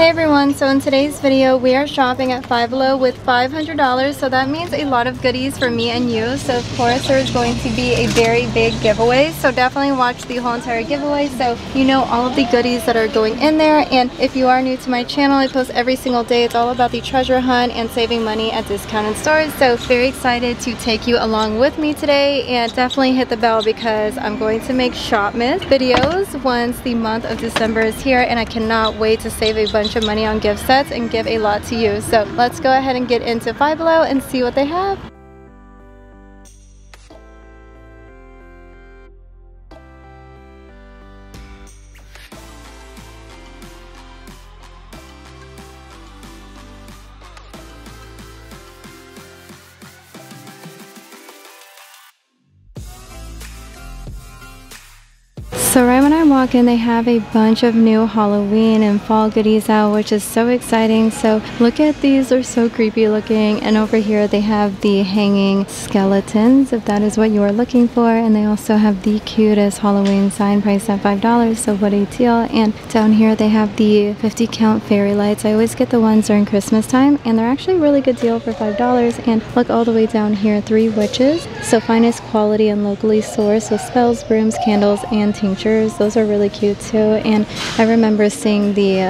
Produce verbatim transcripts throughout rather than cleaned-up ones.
Hey everyone, so in today's video we are shopping at Five Below with five hundred dollars, so that means a lot of goodies for me and you. So of course there is going to be a very big giveaway, so definitely watch the whole entire giveaway so you know all of the goodies that are going in there. And if you are new to my channel, I post every single day. It's all about the treasure hunt and saving money at discounted stores, so very excited to take you along with me today. And definitely hit the bell because I'm going to make shop miss videos once the month of December is here, and I cannot wait to save a bunch of money on gift sets and give a lot to you. So let's go ahead and get into Five Below and see what they have. So right when I walk in, they have a bunch of new Halloween and fall goodies out, which is so exciting. So look at these, they're so creepy looking. And over here they have the hanging skeletons, if that is what you are looking for. And they also have the cutest Halloween sign priced at five dollars, so what a deal. And down here they have the fifty count fairy lights. I always get the ones during Christmas time, and they're actually a really good deal for five dollars. And look all the way down here, three witches. So finest quality and locally sourced, so spells, brooms, candles, and tinctures. Those are really cute too. And I remember seeing the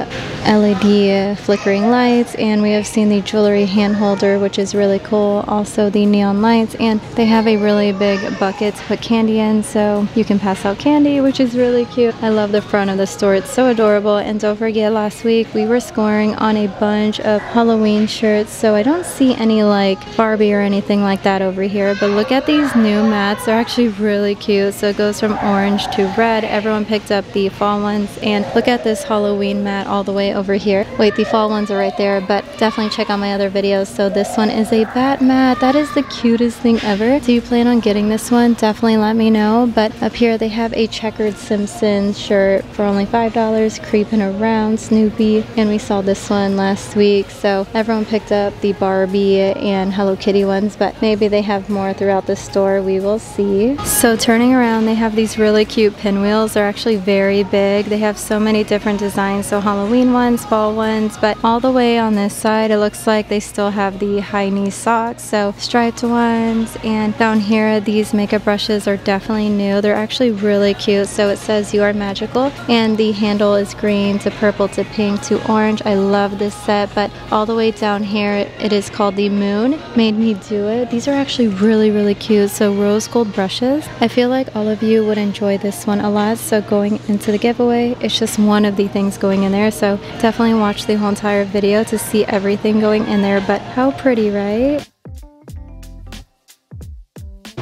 L E D flickering lights, and we have seen the jewelry hand holder, which is really cool. Also the neon lights, and they have a really big bucket to put candy in, so you can pass out candy, which is really cute. I love the front of the store, it's so adorable. And don't forget, last week we were scoring on a bunch of Halloween shirts, so I don't see any like Barbie or anything like that over here. But look at these new mats, they're actually really cute. So it goes from orange to red. Everyone picked up the fall ones, and look at this Halloween mat all the way over here. Wait, the fall ones are right there, but definitely check out my other videos. So this one is a bat mat. That is the cutest thing ever. Do you plan on getting this one? Definitely let me know. But up here they have a checkered Simpsons shirt for only five dollars, creeping around Snoopy. And we saw this one last week, so everyone picked up the Barbie and Hello Kitty ones, but maybe they have more throughout the store. We will see. So turning around, they have these really cute pinwheels. They're actually very big. They have so many different designs, so Halloween ones, fall ones, but all the way on this side it looks like they still have the high knee socks, so striped ones. And down here these makeup brushes are definitely new. They're actually really cute. So it says you are magical, and the handle is green to purple to pink to orange. I love this set. But all the way down here it is called the Moon Made Me Do It. These are actually really really cute, so rose gold brushes. I feel like all of you would enjoy this one a lot. So going into the giveaway, it's just one of the things going in there, so definitely watch the whole entire video to see everything going in there. But how pretty, right?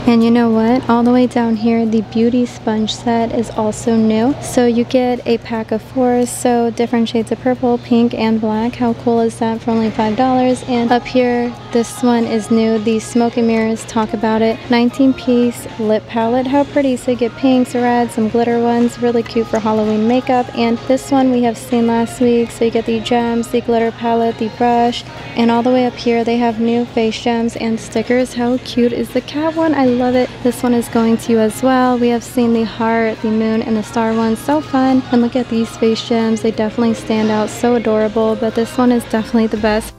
And you know what, all the way down here the beauty sponge set is also new. So you get a pack of four, so different shades of purple, pink, and black. How cool is that for only five dollars? And up here this one is new, the smoke and mirrors, talk about it, nineteen piece lip palette. How pretty. So you get pinks, reds, some glitter ones, really cute for Halloween makeup. And this one we have seen last week, so you get the gems, the glitter palette, the brush. And all the way up here they have new face gems and stickers. How cute is the cat one? I love it. This one is going to you as well. We have seen the heart, the moon, and the star one. So fun. And look at these face gems, they definitely stand out, so adorable. But this one is definitely the best.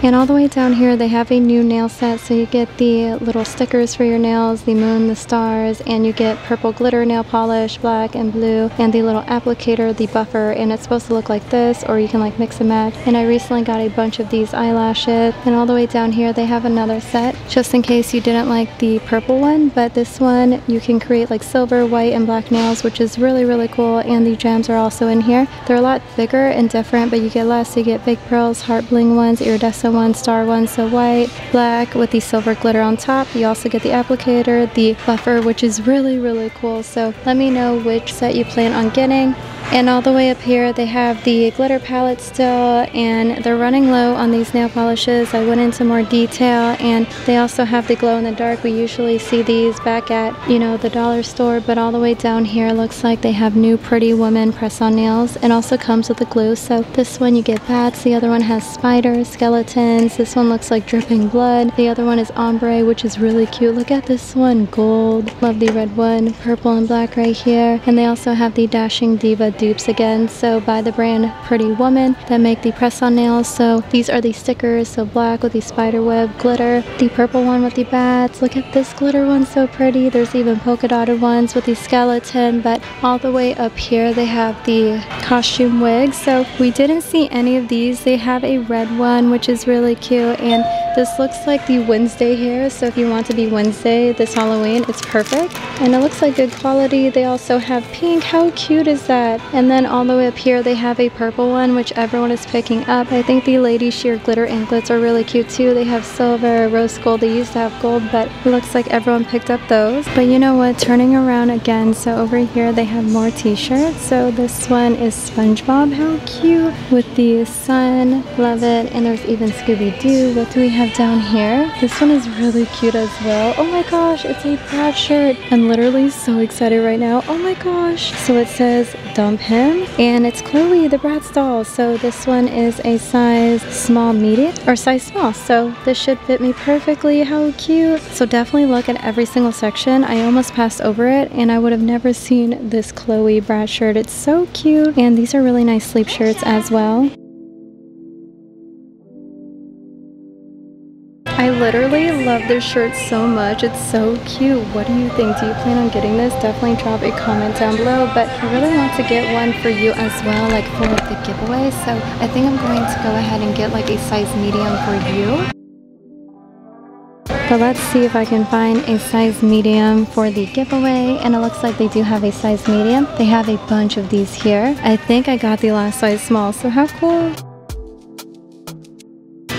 And all the way down here they have a new nail set, so you get the little stickers for your nails, the moon, the stars, and you get purple glitter nail polish, black and blue, and the little applicator, the buffer. And it's supposed to look like this, or you can like mix and match. And I recently got a bunch of these eyelashes. And all the way down here they have another set, just in case you didn't like the purple one. But this one you can create like silver, white, and black nails, which is really really cool. And the gems are also in here. They're a lot bigger and different, but you get less. You get fake pearls, heart bling ones, iridescent one, star one, so white, black with the silver glitter on top. You also get the applicator, the buffer, which is really really cool. So let me know which set you plan on getting. And all the way up here they have the glitter palette still, and they're running low on these nail polishes. I went into more detail. And they also have the glow in the dark. We usually see these back at, you know, the dollar store. But all the way down here looks like they have new pretty woman press on nails, and also comes with a glue. So this one you get bats, the other one has spiders, skeletons. This one looks like dripping blood. The other one is ombre, which is really cute. Look at this one, gold. Love the red one, purple and black right here. And they also have the Dashing Diva dupes again, so by the brand Pretty Woman that make the press-on nails. So these are the stickers, so black with the spider web glitter, the purple one with the bats. Look at this glitter one, so pretty. There's even polka dotted ones with the skeleton, but all the way up here they have the costume wigs. So we didn't see any of these. They have a red one, which is really cute, and this looks like the Wednesday hair, so if you want to be Wednesday this Halloween, it's perfect. And it looks like good quality. They also have pink. How cute is that? And then all the way up here they have a purple one, which everyone is picking up. I think the Lady Sheer glitter anklets are really cute too. They have silver, rose gold. They used to have gold, but it looks like everyone picked up those. But you know what? Turning around again, so over here they have more t-shirts. So this one is SpongeBob. How cute! With the sun. Love it. And there's even Scooby-Doo. What do we have down here? This one is really cute as well. Oh my gosh, it's a Bratz shirt. I'm literally so excited right now. Oh my gosh. So it says dump him, and it's Chloe the Bratz doll. So this one is a size small medium or size small, so this should fit me perfectly. How cute. So definitely look at every single section. I almost passed over it, and I would have never seen this Chloe Bratz shirt. It's so cute, and these are really nice sleep shirts as well. I literally love this shirt so much. It's so cute. What do you think? Do you plan on getting this? Definitely drop a comment down below, but I really want to get one for you as well, like for the giveaway. So I think I'm going to go ahead and get like a size medium for you. But let's see if I can find a size medium for the giveaway. And it looks like they do have a size medium. They have a bunch of these here. I think I got the last size small, so how cool.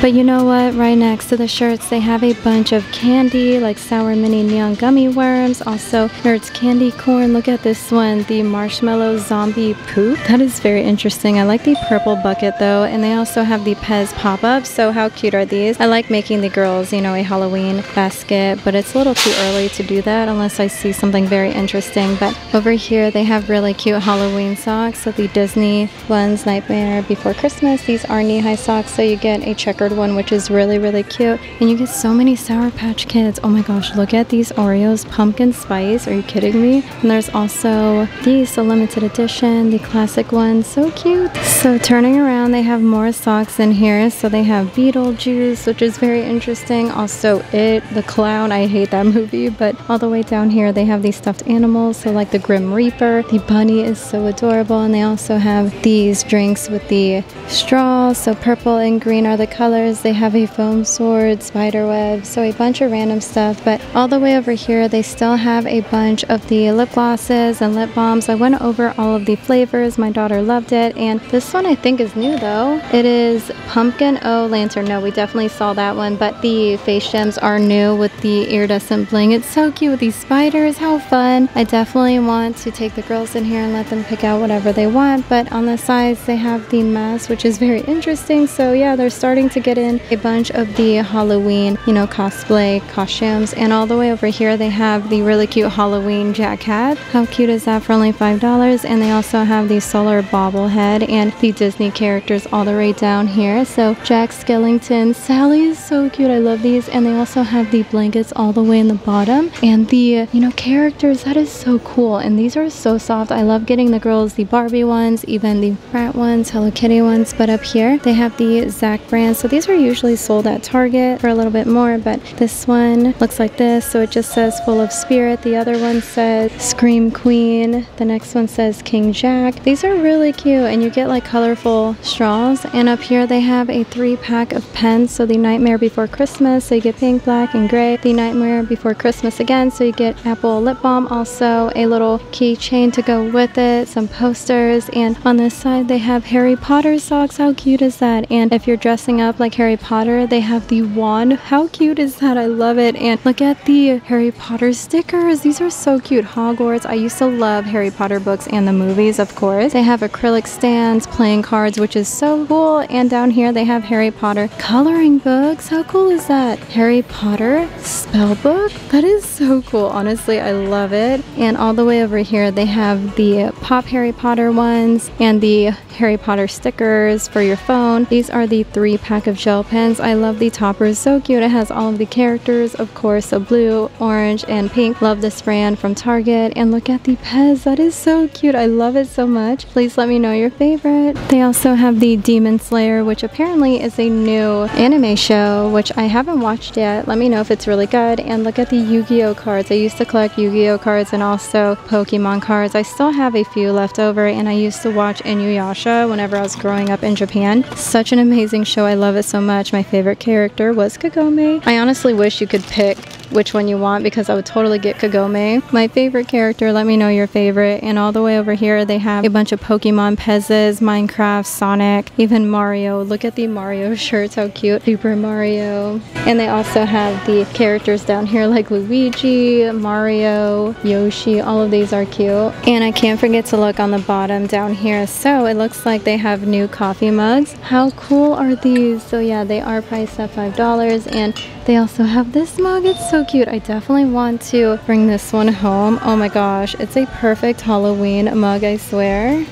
But you know what, right next to the shirts they have a bunch of candy, like sour mini neon gummy worms, also Nerds candy corn. Look at this one, the marshmallow zombie poop. That is very interesting. I like the purple bucket though, and they also have the Pez pop-ups. So how cute are these? I like making the girls, you know, a Halloween basket, but it's a little too early to do that unless I see something very interesting. But over here they have really cute Halloween socks, so the Disney ones, Nightmare Before Christmas. These are knee-high socks, so you get a checkered one, which is really really cute, and you get so many Sour Patch Kids. Oh my gosh, look at these Oreos pumpkin spice. Are you kidding me? And there's also these, the limited edition, the classic one. So cute. So turning around, they have more socks in here. So they have Beetlejuice, which is very interesting. Also It the Clown. I hate that movie. But all the way down here they have these stuffed animals, so like the Grim Reaper, the bunny is so adorable, and they also have these drinks with the straw. So purple and green are the colors. They have a foam sword, spider web, so a bunch of random stuff. But all the way over here they still have a bunch of the lip glosses and lip balms. I went over all of the flavors. My daughter loved it, and this one I think is new though. It is pumpkin o lantern. No, we definitely saw that one, but the face gems are new with the iridescent bling. It's so cute with these spiders. How fun. I definitely want to take the girls in here and let them pick out whatever they want. But on the sides they have the mask, which is very interesting. So yeah, they're starting to get in a bunch of the Halloween, you know, cosplay costumes. And all the way over here they have the really cute Halloween Jack hat. How cute is that for only five dollars? And they also have the solar bobblehead and the Disney characters all the way down here. So Jack Skellington, Sally is so cute. I love these. And they also have the blankets all the way in the bottom and the, you know, characters. That is so cool. And these are so soft. I love getting the girls the Barbie ones, even the Bratz ones, Hello Kitty ones. But up here they have the Zach brand. So these These are usually sold at Target for a little bit more, but this one looks like this. So it just says Full of Spirit. The other one says Scream Queen. The next one says King Jack. These are really cute, and you get like colorful straws. And up here they have a three pack of pens. So the Nightmare Before Christmas, so you get pink, black, and gray. The Nightmare Before Christmas again, so you get apple lip balm. Also a little keychain to go with it, some posters. And on this side they have Harry Potter socks. How cute is that? And if you're dressing up like Harry Potter, they have the wand. How cute is that? I love it. And look at the Harry Potter stickers. These are so cute. Hogwarts. I used to love Harry Potter books and the movies, of course. They have acrylic stands, playing cards, which is so cool. And down here they have Harry Potter coloring books. How cool is that? Harry Potter spell book. That is so cool. Honestly, I love it. And all the way over here they have the pop Harry Potter ones and the Harry Potter stickers for your phone. These are the three pack of gel pens. I love the toppers, so cute. It has all of the characters, of course, a blue, orange, and pink. Love this brand from Target. And look at the Pez, that is so cute. I love it so much. Please let me know your favorite. They also have the Demon Slayer, which apparently is a new anime show, which I haven't watched yet. Let me know if it's really good. And look at the Yu-Gi-Oh cards. I used to collect Yu-Gi-Oh cards and also Pokemon cards. I still have a few left over, and I used to watch Inuyasha whenever I was growing up in Japan. Such an amazing show. I love it so much. My favorite character was Kagome. I honestly wish you could pick which one you want, because I would totally get Kagome. My favorite character, let me know your favorite. And all the way over here, they have a bunch of Pokemon Pezes, Minecraft, Sonic, even Mario. Look at the Mario shirts, how cute. Super Mario. And they also have the characters down here like Luigi, Mario, Yoshi. All of these are cute. And I can't forget to look on the bottom down here. So it looks like they have new coffee mugs. How cool are these? So yeah, they are priced at five dollars, and they also have this mug. It's so cute. I definitely want to bring this one home. Oh my gosh, it's a perfect Halloween mug, I swear.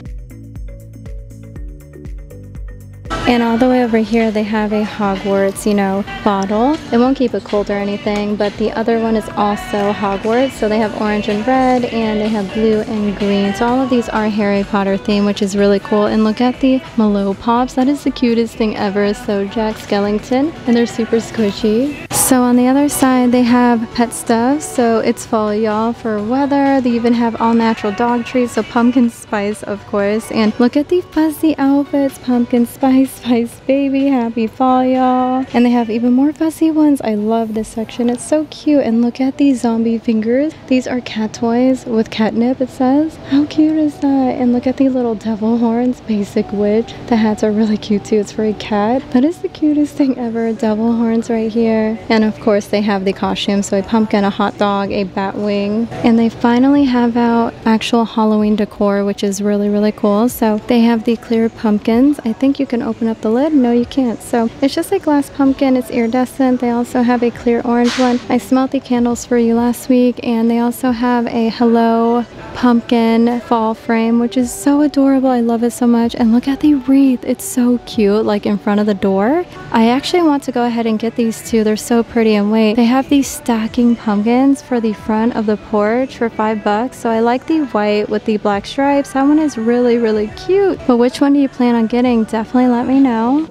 And all the way over here, they have a Hogwarts, you know, bottle. It won't keep it cold or anything, but the other one is also Hogwarts. So they have orange and red, and they have blue and green. So all of these are Harry Potter themed, which is really cool. And look at the Mallow Pops. That is the cutest thing ever. So Jack Skellington, and they're super squishy. So on the other side, they have pet stuff. So it's fall, y'all, for weather. They even have all natural dog treats. So pumpkin spice, of course. And look at the fuzzy outfits. Pumpkin spice, spice baby. Happy fall, y'all. And they have even more fuzzy ones. I love this section. It's so cute. And look at these zombie fingers. These are cat toys with catnip, it says. How cute is that? And look at the little devil horns. Basic witch. The hats are really cute too. It's for a cat. That is the cutest thing ever. Devil horns right here. And And of course they have the costumes, so a pumpkin, a hot dog, a bat wing. And they finally have out actual Halloween decor, which is really, really cool. So they have the clear pumpkins. I think you can open up the lid. No, you can't. So it's just a glass pumpkin. It's iridescent. They also have a clear orange one. I smelled the candles for you last week. And they also have a Hello pumpkin fall frame, which is so adorable. I love it so much. And look at the wreath. It's so cute, like in front of the door. I actually want to go ahead and get these two. They're so pretty. And wait, they have these stacking pumpkins for the front of the porch for five bucks. So I like the white with the black stripes. That one is really, really cute. But which one do you plan on getting? Definitely let me know.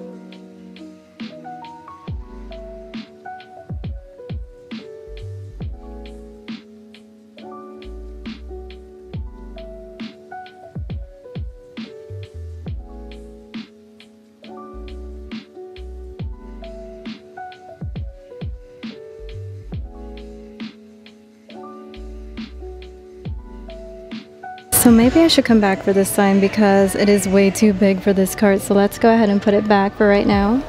So maybe I should come back for this sign because it is way too big for this cart. So let's go ahead and put it back for right now.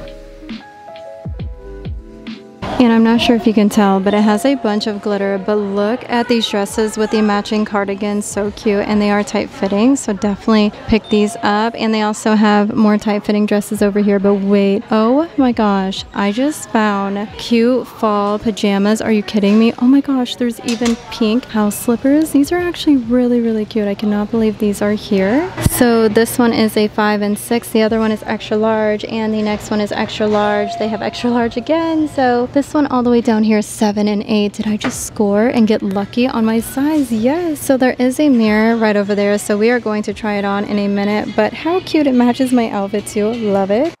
And I'm not sure if you can tell, but it has a bunch of glitter. But look at these dresses with the matching cardigans. So cute. And they are tight fitting. So definitely pick these up. And they also have more tight fitting dresses over here. But wait. Oh my gosh. I just found cute fall pajamas. Are you kidding me? Oh my gosh. There's even pink house slippers. These are actually really, really cute. I cannot believe these are here. So this one is a five and six. The other one is extra large. And the next one is extra large. They have extra large again. So this one all the way down here, seven and eight. Did I just score and get lucky on my size? Yes. So there is a mirror right over there, so we are going to try it on in a minute. But how cute, it matches my outfit too. Love it.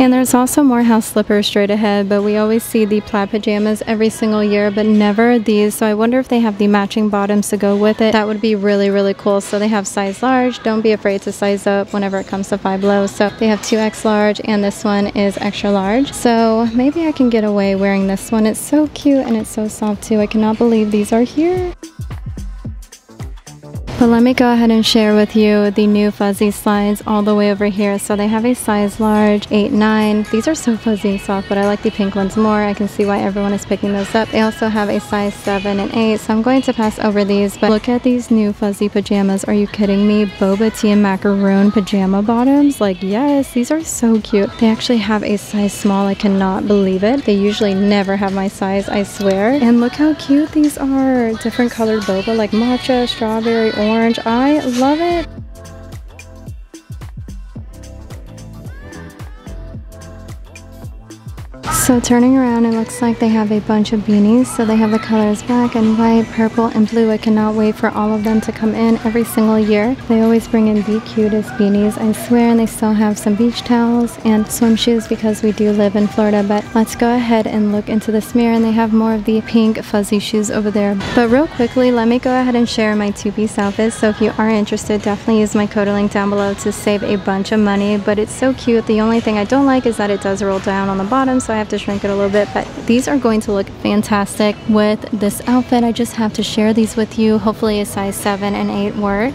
And there's also more house slippers straight ahead, but we always see the plaid pajamas every single year, but never these. So I wonder if they have the matching bottoms to go with it. That would be really, really cool. So they have size large. Don't be afraid to size up whenever it comes to Five Below. So they have two X large, and this one is extra large. So maybe I can get away wearing this one. It's so cute, and it's so soft too. I cannot believe these are here. But let me go ahead and share with you the new fuzzy slides all the way over here. So they have a size large, eight, nine. These are so fuzzy and soft, but I like the pink ones more. I can see why everyone is picking those up. They also have a size seven and eight, so I'm going to pass over these. But look at these new fuzzy pajamas. Are you kidding me? Boba tea and macaroon pajama bottoms. Like, yes, these are so cute. They actually have a size small. I cannot believe it. They usually never have my size, I swear. And look how cute these are. Different colored boba, like matcha, strawberry, orange. Orange. I love it. So turning around, it looks like they have a bunch of beanies. So they have the colors black and white, purple and blue. I cannot wait for all of them to come in every single year. They always bring in the cutest beanies, I swear, and they still have some beach towels and swimshoes because we do live in Florida. But let's go ahead and look into this mirror, and they have more of the pink fuzzy shoes over there. But real quickly, let me go ahead and share my two-piece outfit. So if you are interested, definitely use my code link down below to save a bunch of money. But it's so cute. The only thing I don't like is that it does roll down on the bottom, so I have to shrink it a little bit. But these are going to look fantastic with this outfit. I just have to share these with you. Hopefully a size seven and eight work.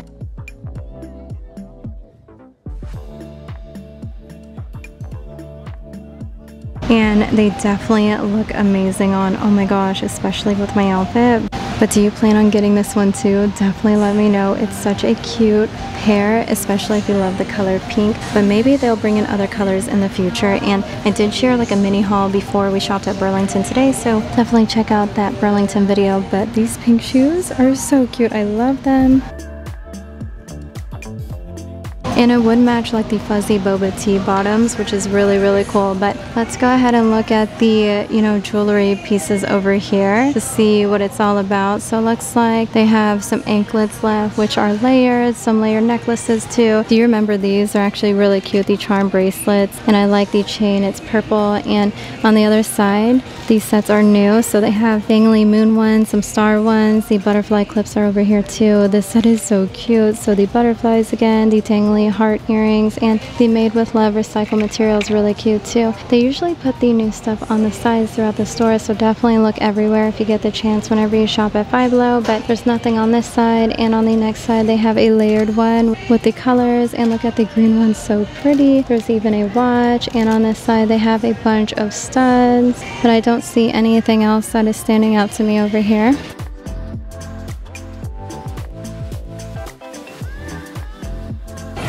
And they definitely look amazing on. Oh my gosh, especially with my outfit. But do you plan on getting this one too? Definitely let me know. It's such a cute pair, especially if you love the color pink. But maybe they'll bring in other colors in the future. And I did share like a mini haul before we shopped at Burlington today, so definitely check out that Burlington video. But these pink shoes are so cute. I love them. And it would match like the fuzzy boba tea bottoms, which is really, really cool. But let's go ahead and look at the, you know, jewelry pieces over here to see what it's all about. So it looks like they have some anklets left, which are layered, some layered necklaces too. Do you remember these? They're actually really cute, the charm bracelets. And I like the chain, it's purple. And on the other side, these sets are new. So they have dangly moon ones, some star ones. The butterfly clips are over here too. This set is so cute. So the butterflies again, the dangly heart earrings, and the made with love recycled material is really cute too. They usually put the new stuff on the sides throughout the store, so definitely look everywhere if you get the chance whenever you shop at Five Below. But there's nothing on this side, and on the next side they have a layered one with the colors, and look at the green one, so pretty. There's even a watch, and on this side they have a bunch of studs, but I don't see anything else that is standing out to me over here.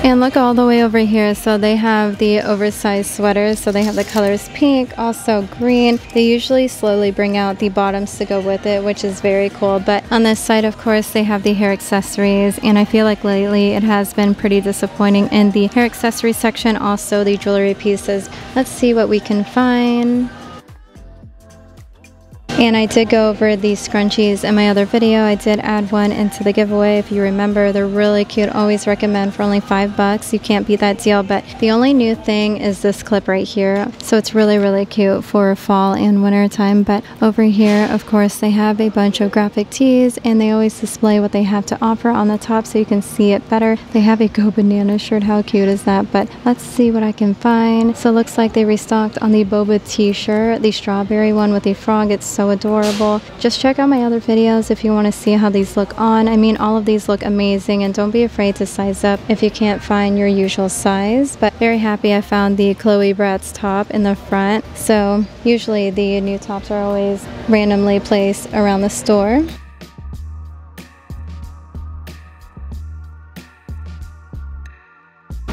And look all the way over here, so they have the oversized sweaters, so they have the colors pink, also green. They usually slowly bring out the bottoms to go with it, which is very cool. But on this side, of course, they have the hair accessories, and I feel like lately it has been pretty disappointing in the hair accessory section, also the jewelry pieces. Let's see what we can find. And I did go over these scrunchies in my other video. I did add one into the giveaway. If you remember, they're really cute. Always recommend for only five bucks. You can't beat that deal. But the only new thing is this clip right here. So it's really, really cute for fall and winter time. But over here, of course, they have a bunch of graphic tees, and they always display what they have to offer on the top so you can see it better. They have a Go Banana shirt. How cute is that? But let's see what I can find. So it looks like they restocked on the boba tea shirt, the strawberry one with the frog. It's so adorable. Just check out my other videos if you want to see how these look on. I mean, all of these look amazing, and don't be afraid to size up if you can't find your usual size. But very happy I found the Chloe Bratz top in the front. So usually the new tops are always randomly placed around the store.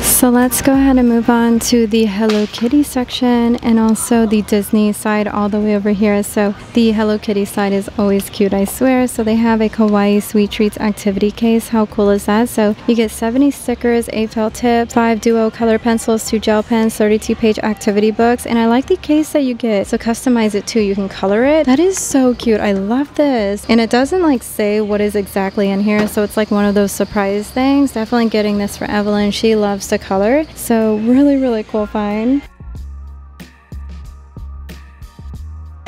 So let's go ahead and move on to the Hello Kitty section, and also the Disney side all the way over here. So the Hello Kitty side is always cute, I swear. So they have a kawaii sweet treats activity case. How cool is that? So you get seventy stickers, eight felt tips, five duo color pencils, two gel pens, thirty-two page activity books. And I like the case that you get. So customize it too. You can color it. That is so cute. I love this. And it doesn't like say what is exactly in here. So it's like one of those surprise things. Definitely getting this for Evelyn. She loves to color. Color. So really, really cool find.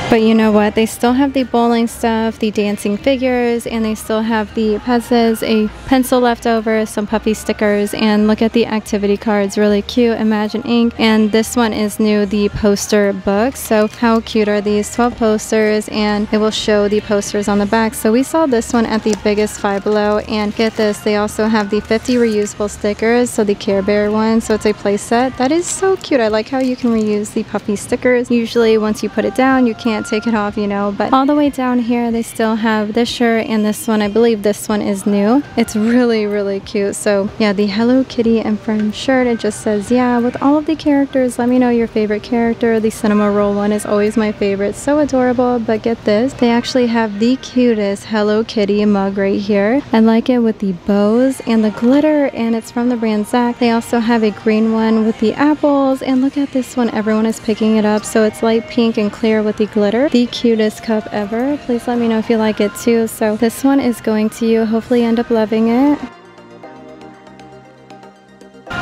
But you know what? They still have the bowling stuff, the dancing figures, and they still have the pezzas, a pencil left over, some puppy stickers, and look at the activity cards. Really cute. Imagine Ink. And this one is new, the poster book. So how cute are these? twelve posters, and it will show the posters on the back. So we saw this one at the biggest Five Below, and get this, they also have the fifty reusable stickers, so the Care Bear one. So it's a play set. That is so cute. I like how you can reuse the puppy stickers. Usually once you put it down, you can't can't take it off, you know. But all the way down here they still have this shirt and this one. I believe this one is new. It's really really cute. So yeah, the Hello Kitty and Friends shirt, it just says, yeah, with all of the characters, let me know your favorite character. The cinema roll one is always my favorite, so adorable. But get this, they actually have the cutest Hello Kitty mug right here. I like it with the bows and the glitter, and it's from the brand Zach. They also have a green one with the apples, and look at this one, everyone is picking it up. So it's light pink and clear with the glitter, the cutest cup ever. Please let me know if you like it too. So this one is going to you, hopefully you end up loving it.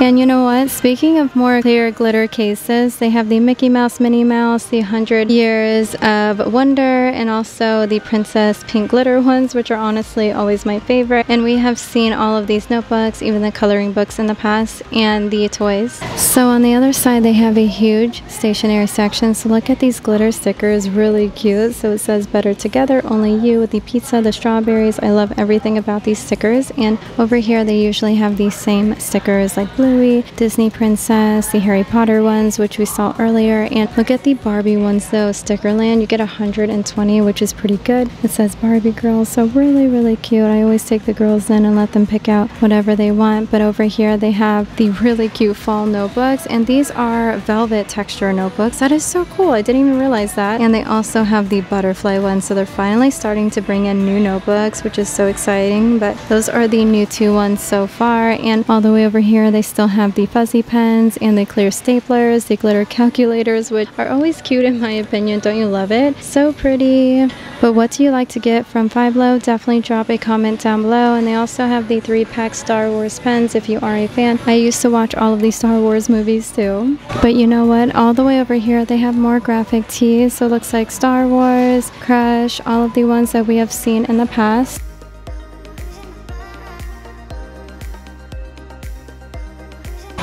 And you know what, speaking of more clear glitter cases, they have the Mickey Mouse, Minnie Mouse, the one hundred years of wonder, and also the princess pink glitter ones, which are honestly always my favorite. And we have seen all of these notebooks, even the coloring books in the past, and the toys. So on the other side they have a huge stationery section. So look at these glitter stickers, really cute. So it says better together, only you, with the pizza, the strawberries. I love everything about these stickers. And over here they usually have these same stickers, like blue Disney Princess, the Harry Potter ones, which we saw earlier. And look at the Barbie ones though, Stickerland. You get one hundred twenty, which is pretty good. It says Barbie girls, so really really cute. I always take the girls in and let them pick out whatever they want. But over here they have the really cute fall notebooks, and these are velvet texture notebooks. That is so cool, I didn't even realize that. And they also have the butterfly ones, so they're finally starting to bring in new notebooks, which is so exciting. But those are the new two ones so far. And all the way over here they still have the fuzzy pens and the clear staplers, the glitter calculators, which are always cute in my opinion. Don't you love it? So pretty. But what do you like to get from Five Below? Definitely drop a comment down below. And they also have the three pack Star Wars pens if you are a fan. I used to watch all of these Star Wars movies too. But you know what, all the way over here they have more graphic tees. So it looks like Star Wars, Crush, all of the ones that we have seen in the past.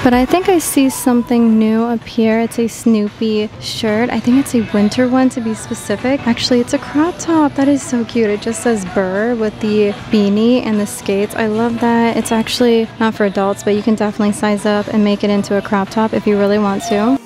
But I think I see something new up here. It's a Snoopy shirt. I think it's a winter one to be specific. Actually, it's a crop top. That is so cute. It just says Burr with the beanie and the skates. I love that. It's actually not for adults, but you can definitely size up and make it into a crop top if you really want to.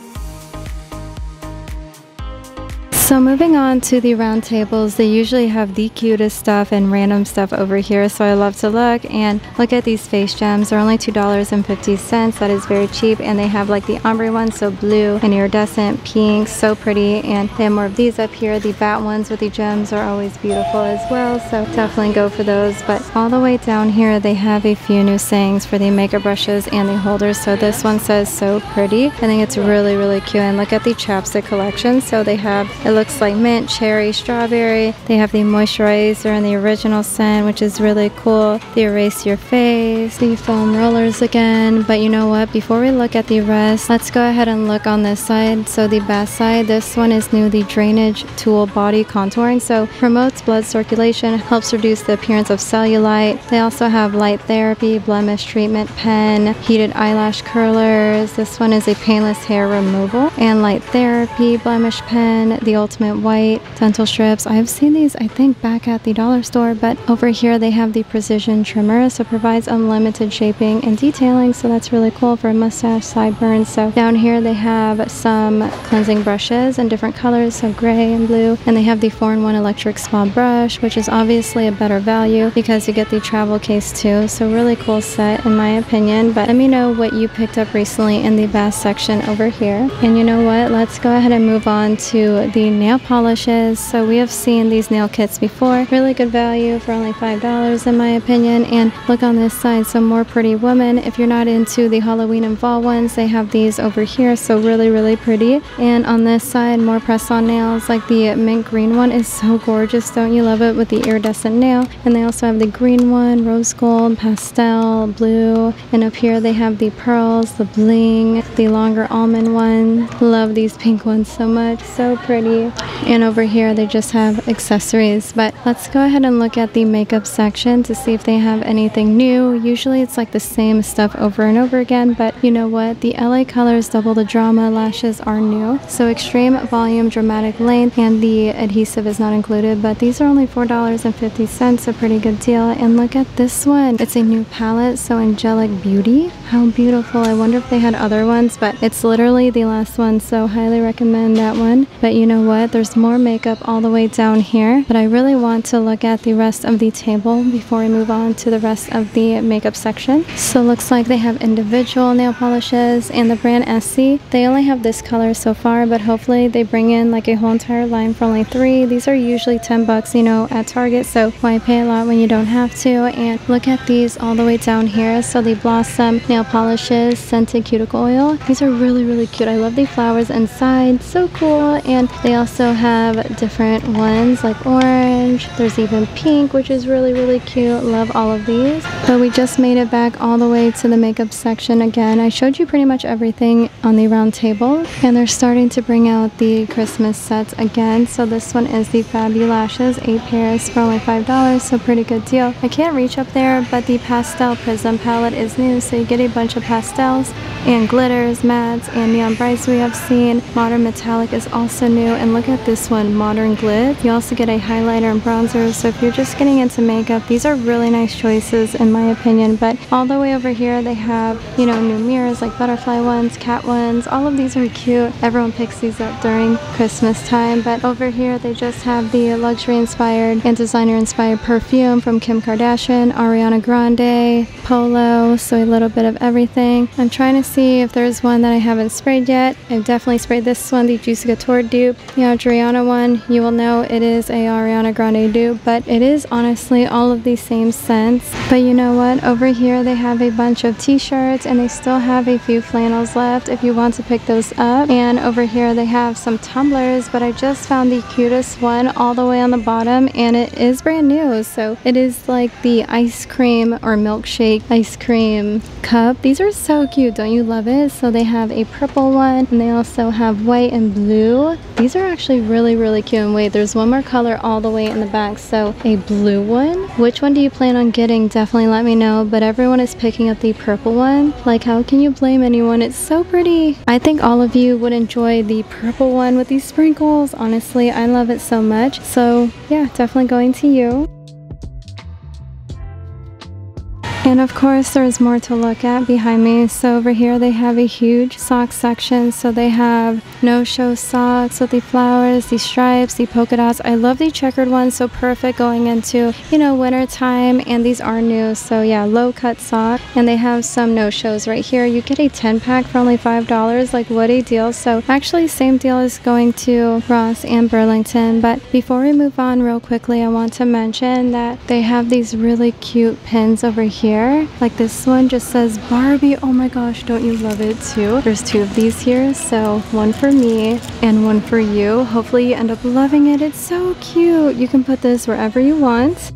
So moving on to the round tables, they usually have the cutest stuff and random stuff over here, so I love to look. And look at these face gems, they're only two dollars and fifty cents. That is very cheap. And they have like the ombre ones, so blue and iridescent, pink, so pretty. And they have more of these up here. The bat ones with the gems are always beautiful as well, so definitely go for those. But all the way down here they have a few new sayings for the makeup brushes and the holders. So this one says so pretty. I think it's really really cute. And look at the chapstick collection. So they have, it looks looks like mint, cherry, strawberry. They have the moisturizer and the original scent, which is really cool. The erase your face, the foam rollers again. But you know what, before we look at the rest, let's go ahead and look on this side. So the back side, this one is new, the drainage tool body contouring. So promotes blood circulation, helps reduce the appearance of cellulite. They also have light therapy, blemish treatment pen, heated eyelash curlers. This one is a painless hair removal, and light therapy, blemish pen, the ultimate white dental strips. I've seen these I think back at the dollar store. But over here they have the precision trimmer, so provides unlimited shaping and detailing, so that's really cool for a mustache, sideburns. So down here they have some cleansing brushes in different colors, so gray and blue. And they have the four in one electric spa brush, which is obviously a better value because you get the travel case too. So really cool set in my opinion. But let me know what you picked up recently in the bath section over here. And you know what, let's go ahead and move on to the nail polishes. So we have seen these nail kits before, really good value for only five dollars in my opinion. And look on this side, some more pretty women. If you're not into the Halloween and fall ones, they have these over here, so really really pretty. And on this side, more press-on nails, like the mint green one is so gorgeous, don't you love it, with the iridescent nail. And they also have the green one, rose gold, pastel, blue. And up here they have the pearls, the bling, the longer almond one. Love these pink ones so much, so pretty. And over here they just have accessories. But let's go ahead and look at the makeup section to see if they have anything new. Usually it's like the same stuff over and over again, but you know what? The L A Colors Double the Drama lashes are new. So extreme volume, dramatic length, and the adhesive is not included, but these are only four dollars and fifty cents, a pretty good deal. And look at this one. It's a new palette, so Angelic Beauty. How beautiful. I wonder if they had other ones, but it's literally the last one, so highly recommend that one. But you know what? There's more makeup all the way down here, but I really want to look at the rest of the table before we move on to the rest of the makeup section. So looks like they have individual nail polishes, and the brand Essie, they only have this color so far, but hopefully they bring in like a whole entire line for only three. These are usually ten bucks, you know, at Target, so why pay a lot when you don't have to? And look at these all the way down here. So the Blossom nail polishes, scented cuticle oil. These are really, really cute. I love the flowers inside, so cool. And they also have different ones like orange. There's even pink, which is really, really cute. Love all of these. But we just made it back all the way to the makeup section again. I showed you pretty much everything on the round table, and they're starting to bring out the Christmas sets again. So this one is the Fabby Lashes, eight pairs for only five dollars, so pretty good deal. I can't reach up there, but the Pastel Prism palette is new, so you get a bunch of pastels and glitters, mattes, and neon brights we have seen. Modern Metallic is also new, and look at this one, Modern Glit. You also get a highlighter and bronzer, so if you're just getting into makeup, these are really nice choices in my opinion. But all the way over here, they have, you know, new mirrors like butterfly ones, cat ones. All of these are cute. Everyone picks these up during Christmas time. But over here, they just have the luxury-inspired and designer-inspired perfume from Kim Kardashian, Ariana Grande, Polo, so a little bit of everything. I'm trying to see if there's one that I haven't sprayed yet. I've definitely sprayed this one, the Juicy Couture dupe. The Adriana one, you will know it is a Ariana Grande dupe, but it is honestly all of the same scents. But you know what? Over here, they have a bunch of t-shirts, and they still have a few flannels left if you want to pick those up. And over here, they have some tumblers, but I just found the cutest one all the way on the bottom, and it is brand new. So it is like the ice cream or milkshake ice cream cup. These are so cute. Don't you love it? So they have a purple one, and they also have white and blue. These are actually really, really cute. And wait, there's one more color all the way in the back. So a blue one. Which one do you plan on getting? Definitely let me know. But everyone is picking up the purple one. Like, how can you blame anyone? It's so pretty. I think all of you would enjoy the purple one with these sprinkles. Honestly, I love it so much. So yeah, definitely going to you. And of course, there's more to look at behind me. So over here, they have a huge sock section. So they have no-show socks with the flowers, the stripes, the polka dots. I love the checkered ones. So perfect going into, you know, winter time. And these are new. So yeah, low-cut sock. And they have some no-shows right here. You get a ten pack for only five dollars. Like, what a deal. So actually, same deal is going to Ross and Burlington. But before we move on real quickly, I want to mention that they have these really cute pins over here. Like this one just says Barbie. Oh my gosh, don't you love it too? There's two of these here, so one for me and one for you. Hopefully you end up loving it. It's so cute. You can put this wherever you want.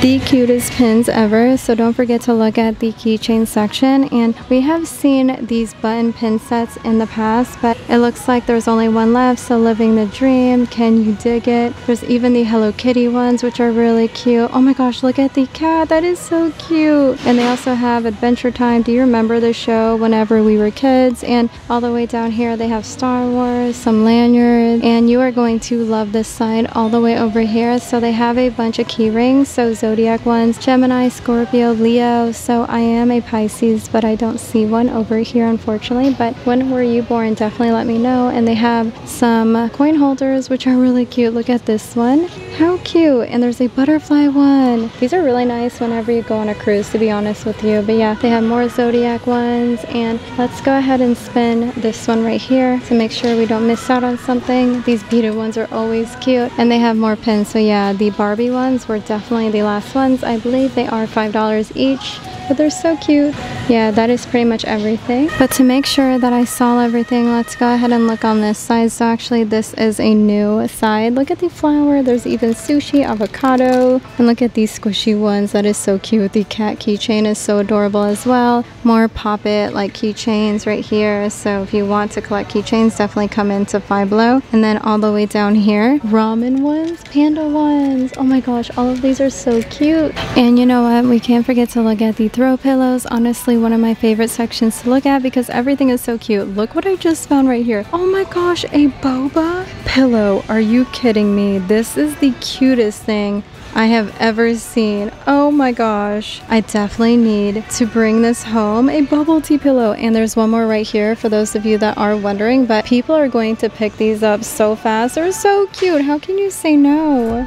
The cutest pins ever, so don't forget to look at the keychain section. And we have seen these button pin sets in the past, but it looks like there's only one left. So Living the Dream, Can You Dig It? There's even the Hello Kitty ones, which are really cute. Oh my gosh, look at the cat. That is so cute. And they also have Adventure Time. Do you remember the show whenever we were kids? And all the way down here, they have Star Wars, some lanyards, and you are going to love this side all the way over here. So they have a bunch of key rings. So Zodiac ones, Gemini, Scorpio, Leo. So I am a Pisces, but I don't see one over here, unfortunately. But when were you born? Definitely let me know. And they have some coin holders, which are really cute. Look at this one. How cute. And there's a butterfly one. These are really nice whenever you go on a cruise, to be honest with you. But yeah, they have more Zodiac ones. And let's go ahead and spin this one right here to make sure we don't miss out on something. These beaded ones are always cute. And they have more pins. So yeah, the Barbie ones were definitely the last ones. I believe they are five dollars each, but they're so cute. yeah, that is pretty much everything. But to make sure that I saw everything, let's go ahead and look on this side. So actually this is a new side. Look at the flower. There's even sushi, avocado, and look at these squishy ones. That is so cute. The cat keychain is so adorable as well. More pop it like keychains right here. So if you want to collect keychains, definitely come into Five Below. And then all the way down here, ramen ones, panda ones. Oh my gosh, all of these are so cute. And you know what? We can't forget to look at the throw pillows. Honestly, one of my favorite sections to look at because everything is so cute. Look what I just found right here. Oh my gosh, a boba pillow. Are you kidding me? This is the cutest thing I have ever seen. Oh my gosh, I definitely need to bring this home, a bubble tea pillow. And there's one more right here for those of you that are wondering, but people are going to pick these up so fast. They're so cute. How can you say no?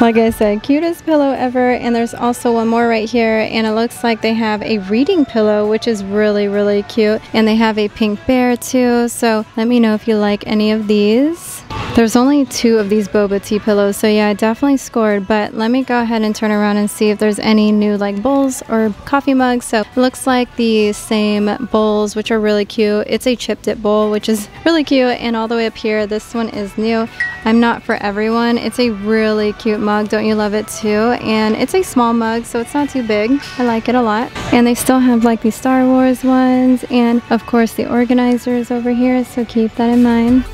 Like I said, cutest pillow ever. And there's also one more right here, and it looks like they have a reading pillow, which is really really cute. And they have a pink bear too, so let me know if you like any of these. There's only two of these boba tea pillows, so yeah, I definitely scored. But let me go ahead and turn around and see if there's any new like bowls or coffee mugs. So it looks like the same bowls, which are really cute. It's a chip dip bowl, which is really cute. And all the way up here, this one is new. I'm not for everyone. It's a really cute mug. Don't you love it too? And it's a small mug, so it's not too big. I like it a lot. And they still have like the Star Wars ones, and of course the organizers over here, so keep that in mind.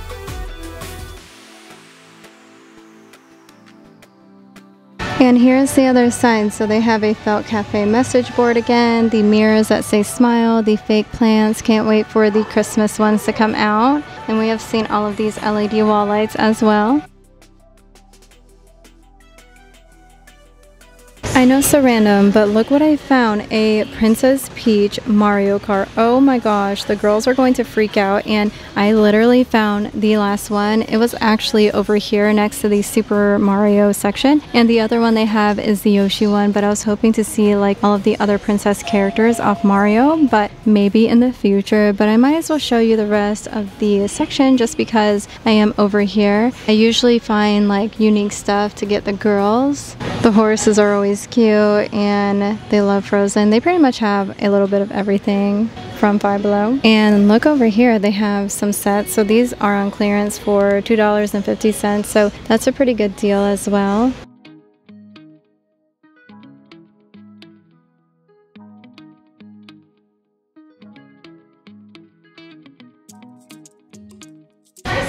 And here's the other side. So they have a Felt Cafe message board again, the mirrors that say smile, the fake plants. Can't wait for the Christmas ones to come out. And we have seen all of these L E D wall lights as well. I know, so random, but look what I found, a Princess Peach Mario Kart. Oh my gosh, the girls are going to freak out. And I literally found the last one. It was actually over here next to the Super Mario section. And the other one they have is the Yoshi one, but I was hoping to see like all of the other princess characters off Mario, but maybe in the future. But I might as well show you the rest of the section just because I am over here. I usually find like unique stuff to get the girls. The horses are always cute, and they love Frozen. They pretty much have a little bit of everything from Five Below. And look over here, they have some sets. So these are on clearance for two dollars and fifty cents, so that's a pretty good deal as well.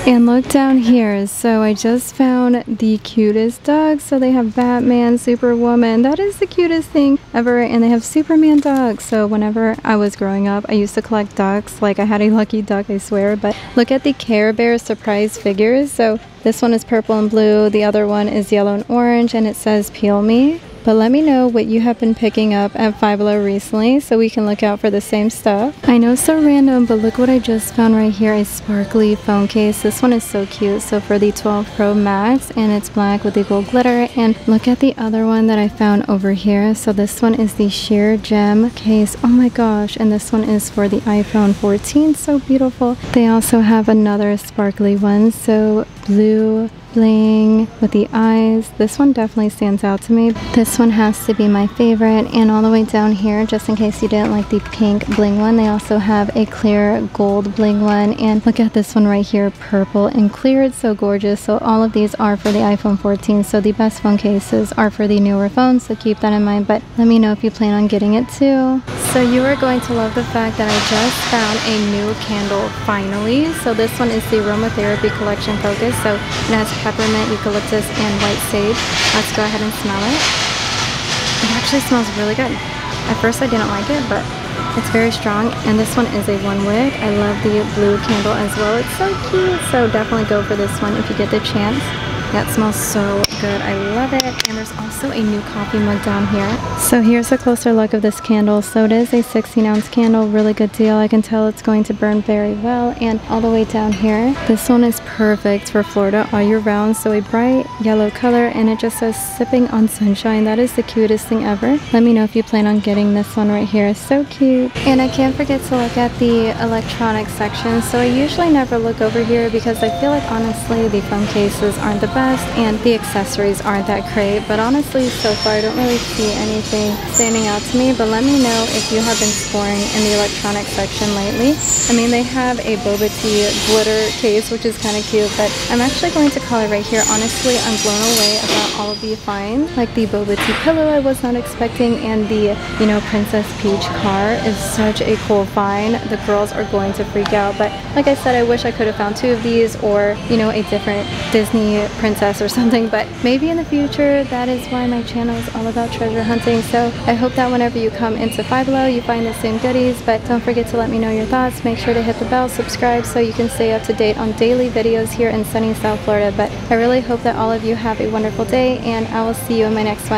And look down here. So I just found the cutest dogs. So they have Batman, Superwoman. That is the cutest thing ever. And they have Superman dogs. So whenever I was growing up, I used to collect ducks. Like I had a lucky duck, I swear. But look at the Care Bear surprise figures. So this one is purple and blue. The other one is yellow and orange. And it says, "Peel me." But let me know what you have been picking up at Five Below recently so we can look out for the same stuff. I know, so random, but look what I just found right here, a sparkly phone case. This one is so cute. So for the twelve Pro Max, and it's black with the gold glitter. And look at the other one that I found over here. So this one is the Sheer Gem case. Oh my gosh. And this one is for the iPhone fourteen. So beautiful. They also have another sparkly one. So blue bling with the eyes. This one definitely stands out to me. This one has to be my favorite. And all the way down here, just in case you didn't like the pink bling one, they also have a clear gold bling one. And look at this one right here, purple and clear. It's so gorgeous. So all of these are for the iPhone fourteen. So the best phone cases are for the newer phones, so keep that in mind. But let me know if you plan on getting it too. So you are going to love the fact that I just found a new candle finally. So this one is the Aromatherapy Collection Focus. So it has peppermint, eucalyptus, and white sage. Let's go ahead and smell it. It actually smells really good. At first I didn't like it, but it's very strong. And this one is a one wick. I love the blue candle as well. It's so cute. So definitely go for this one if you get the chance. That smells so good. I love it. And there's also a new coffee mug down here. So here's a closer look of this candle. So it is a sixteen ounce candle. Really good deal. I can tell it's going to burn very well. And all the way down here, this one is perfect for Florida all year round. So a bright yellow color, and it just says "Sipping on Sunshine." That is the cutest thing ever. Let me know if you plan on getting this one right here. It's so cute. And I can't forget to look at the electronics section. So I usually never look over here because I feel like honestly the phone cases aren't the best and the accessories accessories aren't that great, but honestly, so far I don't really see anything standing out to me. But let me know if you have been scoring in the electronics section lately. I mean, they have a boba tea glitter case, which is kind of cute, but I'm actually going to call it right here. Honestly, I'm blown away about all of the finds, like the boba tea pillow I was not expecting, and the, you know, Princess Peach car is such a cool find. The girls are going to freak out, but like I said, I wish I could have found two of these, or, you know, a different Disney princess or something, but maybe in the future. That is why my channel is all about treasure hunting, so I hope that whenever you come into Five Below, you find the same goodies. But don't forget to let me know your thoughts. Make sure to hit the bell, subscribe, so you can stay up to date on daily videos here in sunny South Florida. But I really hope that all of you have a wonderful day, and I will see you in my next one.